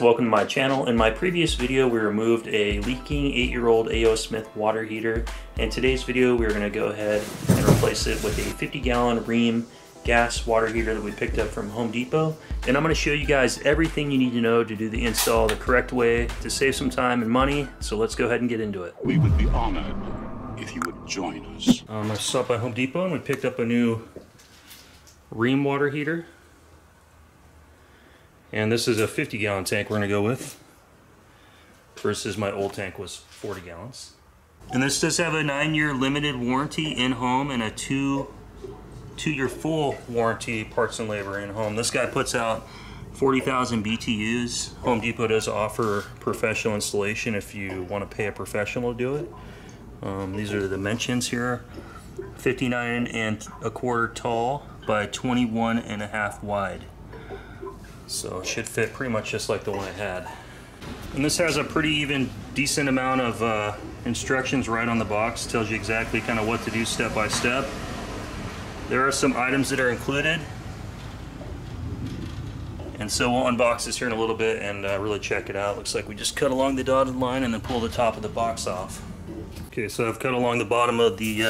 welcome to my channel. In my previous video, we removed a leaking 8-year-old AO Smith water heater. In today's video, we're going to go ahead and replace it with a 50-gallon Rheem gas water heater that we picked up from Home Depot. And I'm going to show you guys everything you need to know to do the install the correct way to save some time and money. So let's go ahead and get into it. We would be honored if you would join us. I stopped by Home Depot and we picked up a new Rheem water heater. And this is a 50-gallon tank we're going to go with versus my old tank was 40 gallons. And this does have a 9-year limited warranty in home and a two-year full warranty parts and labor in home. This guy puts out 40,000 BTUs. Home Depot does offer professional installation if you want to pay a professional to do it. These are the dimensions here: 59¼ tall by 21½ wide. So it should fit pretty much just like the one I had. And this has a pretty even decent amount of instructions right on the box. It tells you exactly kind of what to do step by step. There are some items that are included. And so we'll unbox this here in a little bit and really check it out. Looks like we just cut along the dotted line and then pull the top of the box off. Okay, so I've cut along the bottom of the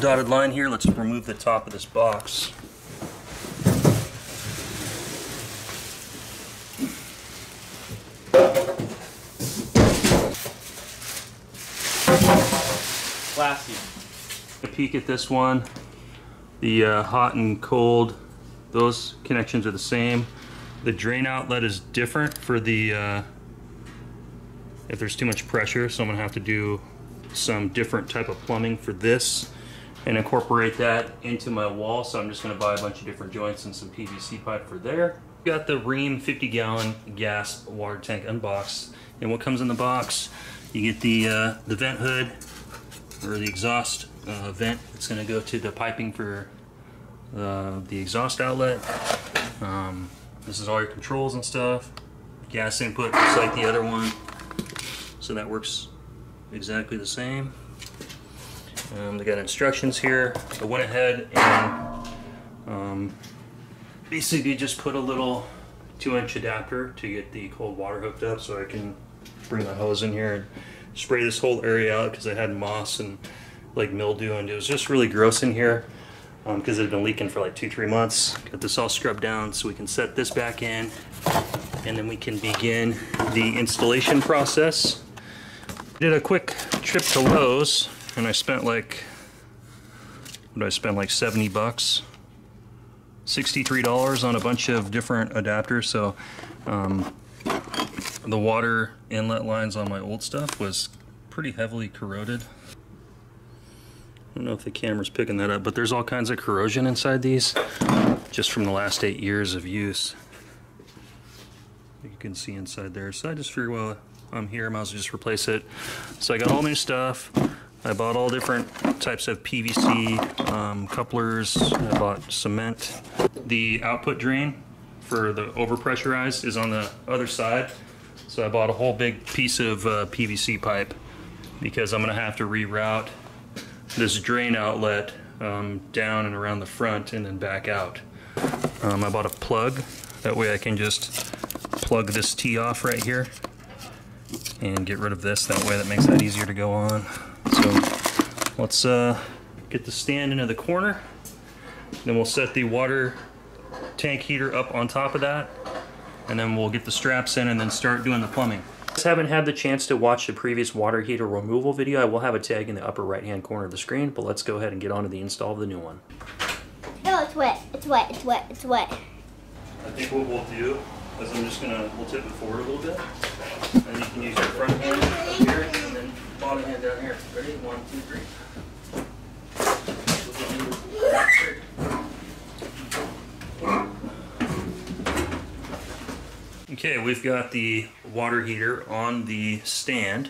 dotted line here. Let's remove the top of this box. A peek at this one, the hot and cold, those connections are the same. The drain outlet is different for the if there's too much pressure, so I'm gonna have to do some different type of plumbing for this and incorporate that into my wall. So I'm just gonna buy a bunch of different joints and some PVC pipe for there. Got the Rheem 50-gallon gas water tank unboxed, and what comes in the box, you get the vent hood, or the exhaust vent. It's going to go to the piping for the exhaust outlet. This is all your controls and stuff. Gas input, just like the other one. So that works exactly the same. They got instructions here. I went ahead and basically just put a little 2-inch adapter to get the cold water hooked up so I can bring my hose in here and spray this whole area out because I had moss and like mildew, and it was just really gross in here because it had been leaking for like 2-3 months. Got this all scrubbed down so we can set this back in, and then we can begin the installation process. Did a quick trip to Lowe's and I spent like, what did I spend, like $70, $63 on a bunch of different adapters. So the water inlet lines on my old stuff was pretty heavily corroded. I don't know if the camera's picking that up, but there's all kinds of corrosion inside these just from the last 8 years of use. You can see inside there. So I just figured, well, I'm here, I might as well just replace it. So I got all new stuff. I bought all different types of PVC couplers. I bought cement. The output drain for the overpressurized is on the other side. So I bought a whole big piece of PVC pipe because I'm gonna have to reroute this drain outlet down and around the front and then back out. I bought a plug, that way I can just plug this T off right here and get rid of this, that way that makes that easier to go on. So let's get the stand into the corner, then we'll set the water tank heater up on top of that, and then we'll get the straps in and then start doing the plumbing. If you haven't had the chance to watch the previous water heater removal video, I will have a tag in the upper right hand corner of the screen, but let's go ahead and get on to the install of the new one. Oh, it's wet, it's wet, it's wet, it's wet. I think what we'll do is I'm just gonna, we'll tip it forward a little bit, and you can use your front hand up here, and then bottom hand down here. Ready? 1, 2, 3. Okay, we've got the water heater on the stand.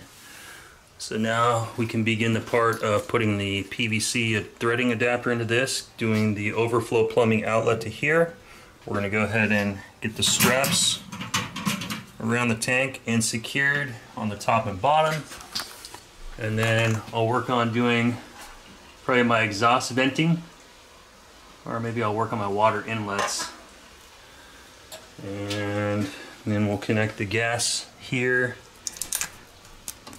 So now we can begin the part of putting the PVC threading adapter into this, doing the overflow plumbing outlet to here. We're gonna go ahead and get the straps around the tank and secured on the top and bottom. And then I'll work on doing probably my exhaust venting, or maybe I'll work on my water inlets. And And then we'll connect the gas here.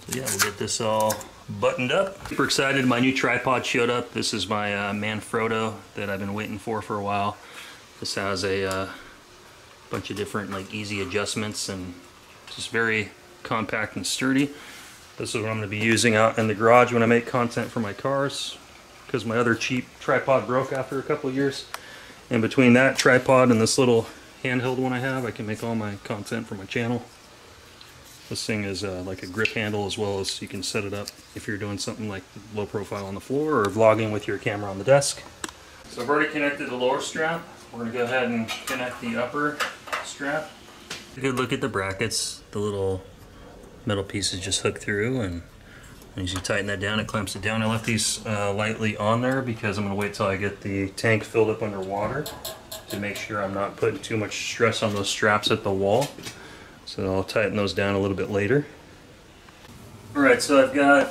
So yeah, we'll get this all buttoned up. Super excited, my new tripod showed up. This is my Manfrotto that I've been waiting for a while. This has a bunch of different like easy adjustments and just very compact and sturdy. This is what I'm gonna be using out in the garage when I make content for my cars, because my other cheap tripod broke after a couple of years. And between that tripod and this little handheld one I have, I can make all my content for my channel. This thing is like a grip handle, as well as you can set it up if you're doing something like low profile on the floor or vlogging with your camera on the desk. So I've already connected the lower strap. We're gonna go ahead and connect the upper strap. A good look at the brackets. The little metal pieces just hook through, and as you tighten that down, it clamps it down. I left these lightly on there because I'm gonna wait till I get the tank filled up underwater to make sure I'm not putting too much stress on those straps at the wall. So I'll tighten those down a little bit later. All right, so I've got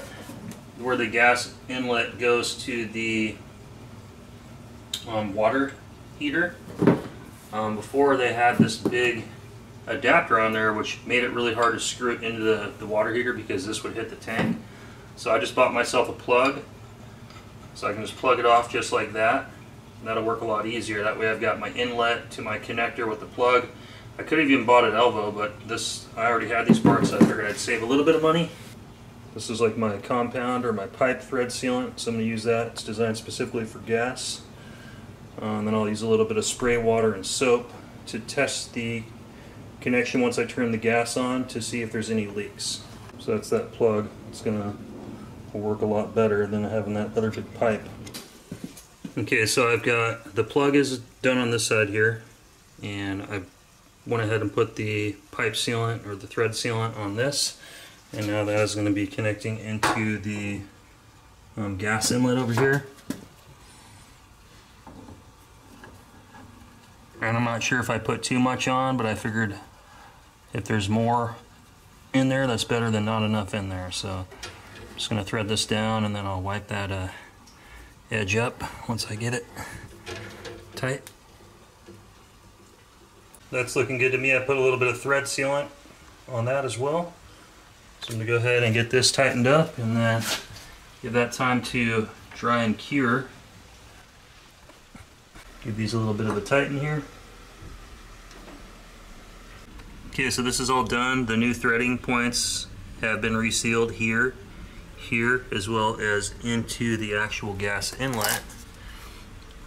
where the gas inlet goes to the water heater. Before, they had this big adapter on there, which made it really hard to screw it into the water heater because this would hit the tank. So I just bought myself a plug, so I can just plug it off just like that. And that'll work a lot easier. That way I've got my inlet to my connector with the plug. I could have even bought an elbow, but this, I already had these parts, so I figured I'd save a little bit of money. This is like my compound or my pipe thread sealant, so I'm going to use that. It's designed specifically for gas. And then I'll use a little bit of spray water and soap to test the connection once I turn the gas on to see if there's any leaks. So that's that plug. It's going to work a lot better than having that other big pipe. Okay, so I've got the plug is done on this side here, and I went ahead and put the pipe sealant or the thread sealant on this, and now that is going to be connecting into the gas inlet over here. And I'm not sure if I put too much on, but I figured if there's more in there, that's better than not enough in there. So I'm just going to thread this down, and then I'll wipe that edge up once I get it tight. That's looking good to me. I put a little bit of thread sealant on that as well. So I'm going to go ahead and get this tightened up and then give that time to dry and cure. Give these a little bit of a tighten here. Okay, so this is all done. The new threading points have been resealed here, here, as well as into the actual gas inlet.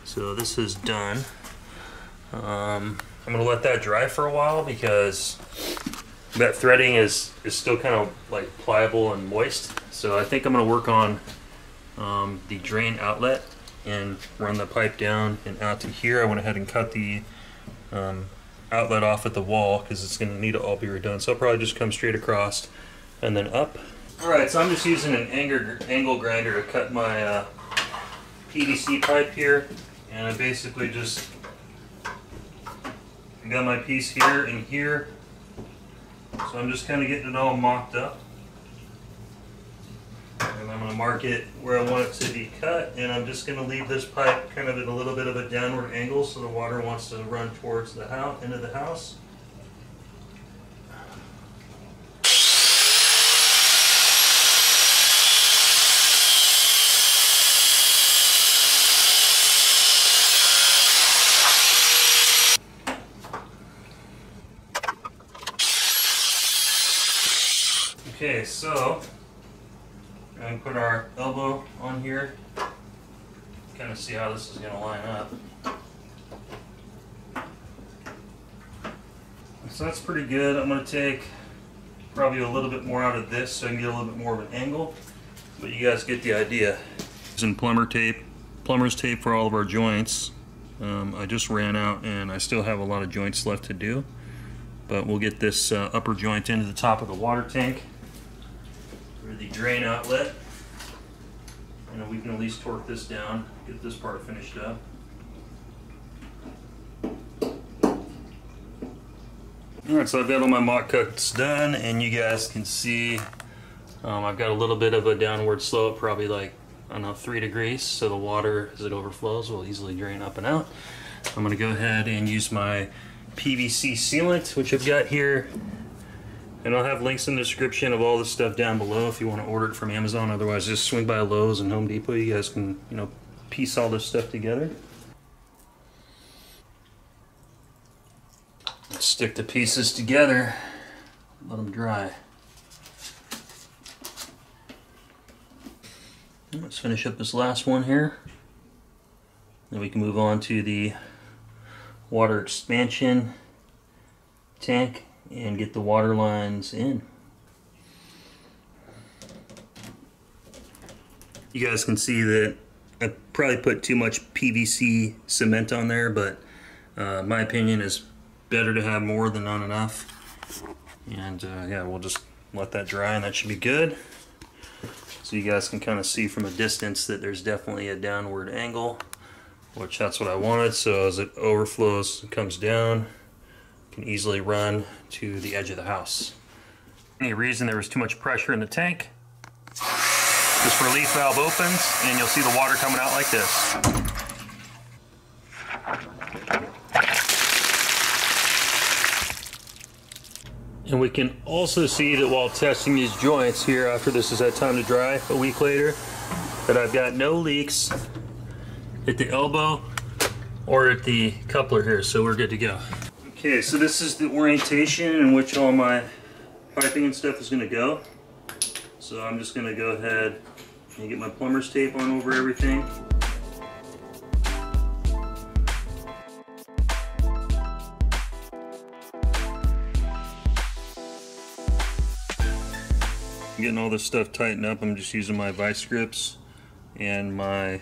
So this is done. I'm gonna let that dry for a while because that threading is still kind of like pliable and moist. So I think I'm gonna work on the drain outlet and run the pipe down and out to here. I went ahead and cut the outlet off at the wall because it's gonna need to all be redone. So I'll probably just come straight across and then up. All right, so I'm just using an angle grinder to cut my PVC pipe here. And I basically just got my piece here and here, so I'm just kind of getting it all mocked up, and I'm going to mark it where I want it to be cut, and I'm just going to leave this pipe kind of at a little bit of a downward angle so the water wants to run towards the house, into the house. Okay, so we're going to put our elbow on here, kind of see how this is going to line up. So that's pretty good. I'm going to take probably a little bit more out of this so I can get a little bit more of an angle, but you guys get the idea. Using plumber's tape for all of our joints. I just ran out and I still have a lot of joints left to do, but we'll get this upper joint into the top of the water tank, the drain outlet, and we can at least torque this down, get this part finished up. All right, so I've got all my mock cuts done, and you guys can see I've got a little bit of a downward slope, probably like, I don't know, 3 degrees, so the water, as it overflows, will easily drain up and out. I'm gonna go ahead and use my PVC sealant, which I've got here. And I'll have links in the description of all this stuff down below if you want to order it from Amazon. Otherwise, just swing by Lowe's and Home Depot. You guys can, you know, piece all this stuff together. Let's stick the pieces together, let them dry. Let's finish up this last one here. Then we can move on to the water expansion tank and get the water lines in. You guys can see that I probably put too much PVC cement on there, but my opinion is better to have more than not enough. And yeah, we'll just let that dry and that should be good. So you guys can kind of see from a distance that there's definitely a downward angle, which that's what I wanted. So as it overflows and comes down, can easily run to the edge of the house. Any reason there was too much pressure in the tank, this relief valve opens and you'll see the water coming out like this. And we can also see that while testing these joints here after this has had time to dry a week later, that I've got no leaks at the elbow or at the coupler here, so we're good to go. Okay, so this is the orientation in which all my piping and stuff is going to go. So I'm just going to go ahead and get my plumber's tape on over everything. I'm getting all this stuff tightened up. I'm just using my vice grips and my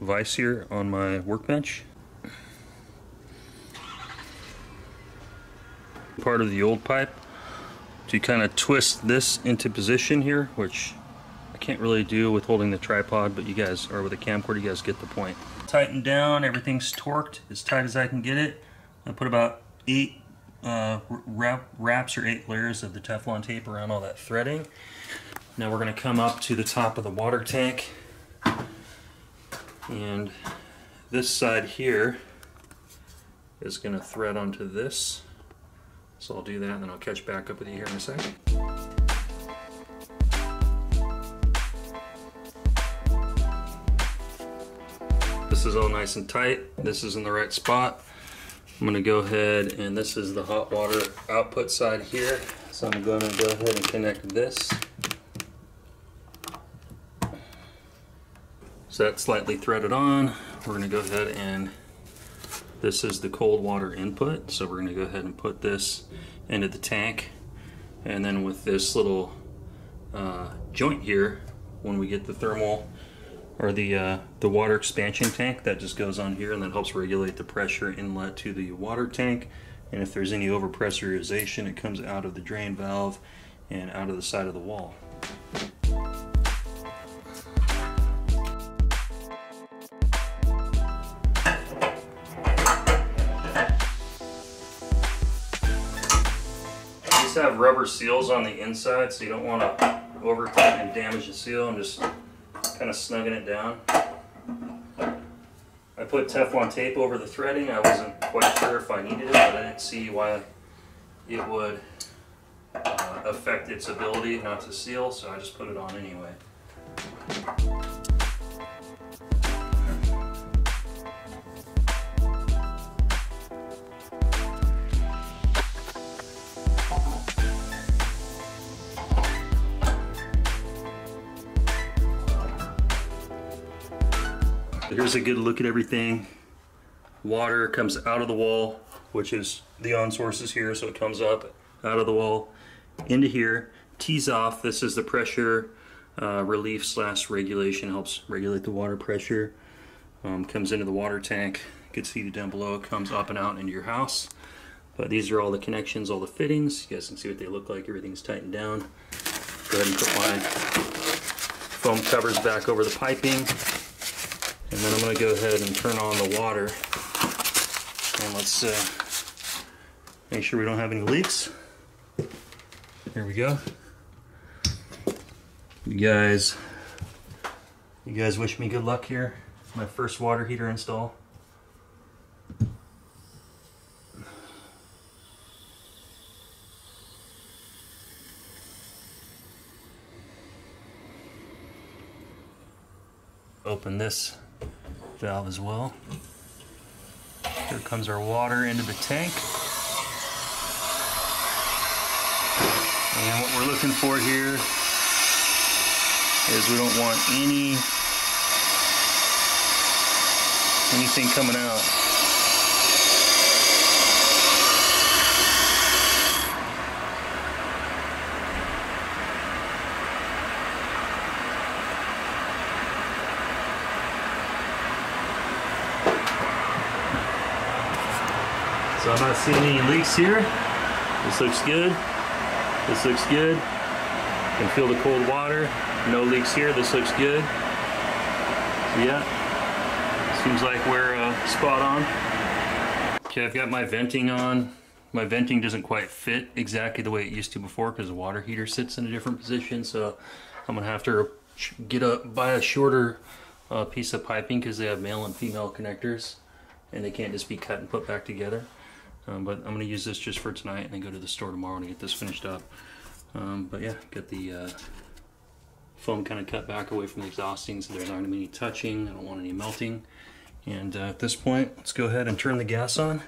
vice here on my workbench. Part of the old pipe to kind of twist this into position here, which I can't really do with holding the tripod, but you guys are with a camcorder, you guys get the point. Tightened down, everything's torqued as tight as I can get it. I put about 8 wraps or 8 layers of the Teflon tape around all that threading. Now we're going to come up to the top of the water tank, and this side here is going to thread onto this. So I'll do that and then I'll catch back up with you here in a second. This is all nice and tight. This is in the right spot. I'm gonna go ahead, and this is the hot water output side here. So I'm gonna go ahead and connect this. So that's slightly threaded on. We're gonna go ahead and this is the cold water input, so we're going to go ahead and put this into the tank, and then with this little joint here, when we get the thermal or the water expansion tank, that just goes on here, and that helps regulate the pressure inlet to the water tank. And if there's any overpressurization, it comes out of the drain valve and out of the side of the wall. Have rubber seals on the inside, so you don't want to over tighten and damage the seal. I'm just kind of snugging it down. I put Teflon tape over the threading. I wasn't quite sure if I needed it, but I didn't see why it would affect its ability not to seal, so I just put it on anyway. Here's a good look at everything. Water comes out of the wall, which is the on source is here, so it comes up out of the wall into here, tees off. This is the pressure relief / regulation, helps regulate the water pressure. Comes into the water tank, gets heated down below, it comes up and out into your house. But these are all the connections, all the fittings. You guys can see what they look like. Everything's tightened down. Go ahead and put my foam covers back over the piping. And then I'm going to go ahead and turn on the water, and let's make sure we don't have any leaks. Here we go. You guys wish me good luck here. My first water heater install. open this valve as well. Here comes our water into the tank. And what we're looking for here is we don't want anything coming out. So I'm not seeing any leaks here. This looks good. This looks good. You can feel the cold water. No leaks here. This looks good. So yeah, seems like we're spot on. Okay, I've got my venting on. My venting doesn't quite fit exactly the way it used to before because the water heater sits in a different position. So I'm gonna have to buy a shorter piece of piping because they have male and female connectors, and they can't just be cut and put back together. But I'm going to use this just for tonight and then go to the store tomorrow to get this finished up. But yeah, get the foam kind of cut back away from the exhausting so there's not any touching. I don't want any melting. And at this point, let's go ahead and turn the gas on.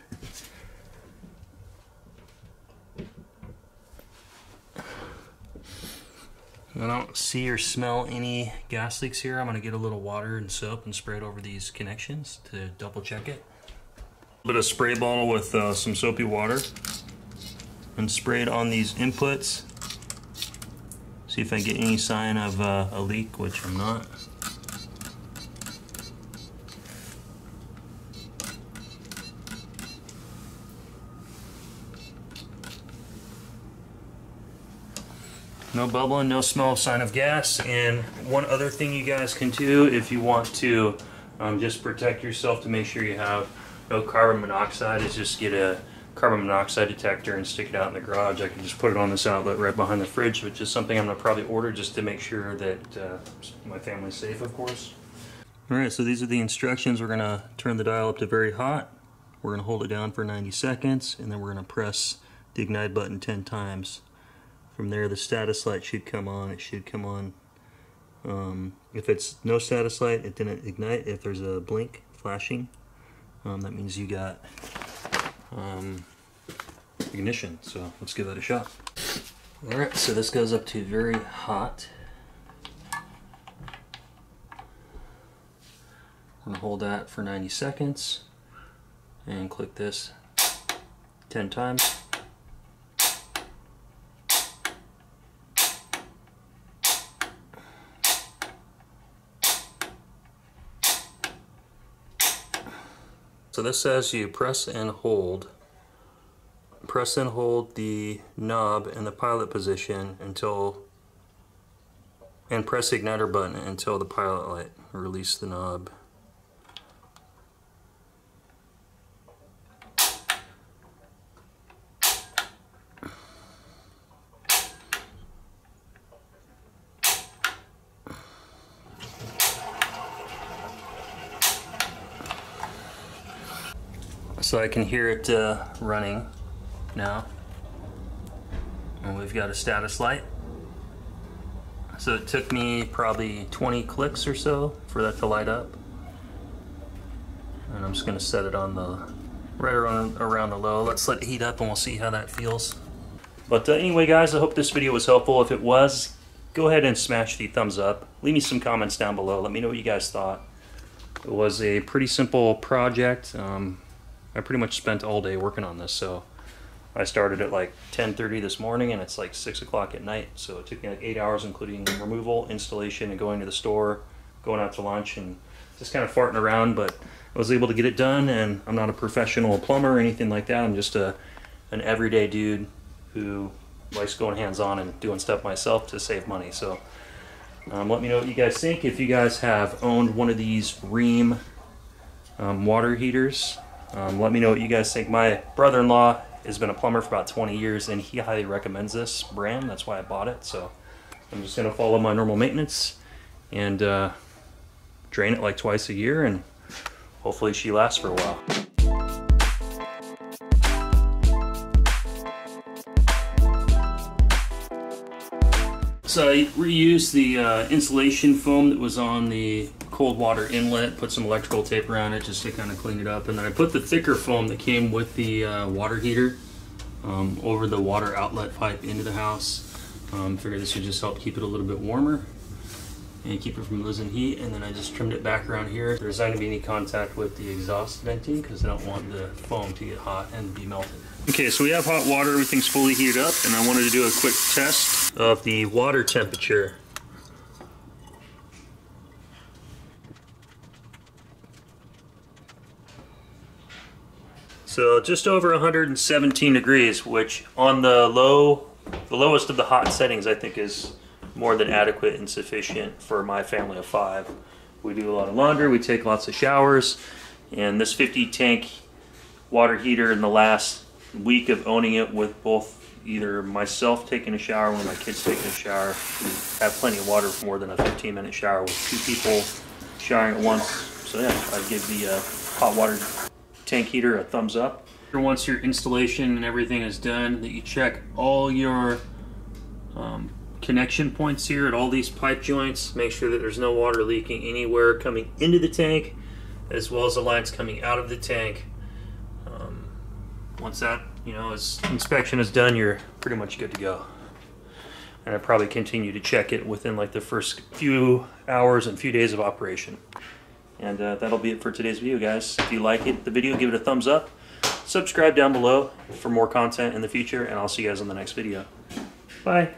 I don't see or smell any gas leaks here. I'm going to get a little water and soap and spray it over these connections to double check it. A bit of spray bottle with some soapy water and spray it on these inputs. See if I get any sign of a leak, which I'm not. No bubbling, no smell, sign of gas. And one other thing you guys can do if you want to just protect yourself to make sure you have no carbon monoxide is just get a carbon monoxide detector and stick it out in the garage. I can just put it on this outlet right behind the fridge, which is something I'm going to probably order just to make sure that my family's safe, of course. Alright, so these are the instructions. We're going to turn the dial up to very hot. We're going to hold it down for 90 seconds, and then we're going to press the ignite button 10 times. From there, the status light should come on. It should come on. If it's no status light, it didn't ignite. If there's a blink flashing, that means you got ignition, so let's give that a shot. Alright, so this goes up to very hot. I'm going to hold that for 90 seconds and click this 10 times. So this says you press and hold the knob in the pilot position until, and press the igniter button until the pilot light. Release the knob. So I can hear it running now, and we've got a status light. So it took me probably 20 clicks or so for that to light up, and I'm just going to set it on the right around the low. Let's let it heat up and we'll see how that feels. But anyway guys, I hope this video was helpful. If it was, go ahead and smash the thumbs up. Leave me some comments down below. Let me know what you guys thought. It was a pretty simple project. I pretty much spent all day working on this, so I started at like 10:30 this morning and it's like 6 o'clock at night, so it took me like 8 hours including removal, installation, and going to the store, going out to lunch, and just kind of farting around, but I was able to get it done. And I'm not a professional plumber or anything like that. I'm just an everyday dude who likes going hands-on and doing stuff myself to save money. So let me know what you guys think. If you guys have owned one of these Rheem water heaters, let me know what you guys think. My brother-in-law has been a plumber for about 20 years, and he highly recommends this brand. That's why I bought it. So I'm just going to follow my normal maintenance and drain it like twice a year, and hopefully she lasts for a while. So I reused the insulation foam that was on the cold water inlet, put some electrical tape around it just to kind of clean it up. And then I put the thicker foam that came with the water heater over the water outlet pipe into the house. Figured this would just help keep it a little bit warmer and keep it from losing heat. And then I just trimmed it back around here. There's not going to be any contact with the exhaust venting because I don't want the foam to get hot and be melted. Okay, so we have hot water, everything's fully heated up, and I wanted to do a quick test of the water temperature. So just over 117 degrees, which on the lowest of the hot settings, I think is more than adequate and sufficient for my family of 5. We do a lot of laundry, we take lots of showers, and this 50 tank water heater in the last week of owning it, with both either myself taking a shower or one of my kids taking a shower, I have plenty of water for more than a 15-minute shower with 2 people showering at once. So yeah, I'd give the hot water tank heater a thumbs up. Once your installation and everything is done, that you check all your connection points here at all these pipe joints, make sure that there's no water leaking anywhere coming into the tank, as well as the lines coming out of the tank. Once that inspection is done, you're pretty much good to go. And I probably continue to check it within like the first few hours and few days of operation. And that'll be it for today's video, guys. If you like it, the video, give it a thumbs up. Subscribe down below for more content in the future, and I'll see you guys on the next video. Bye.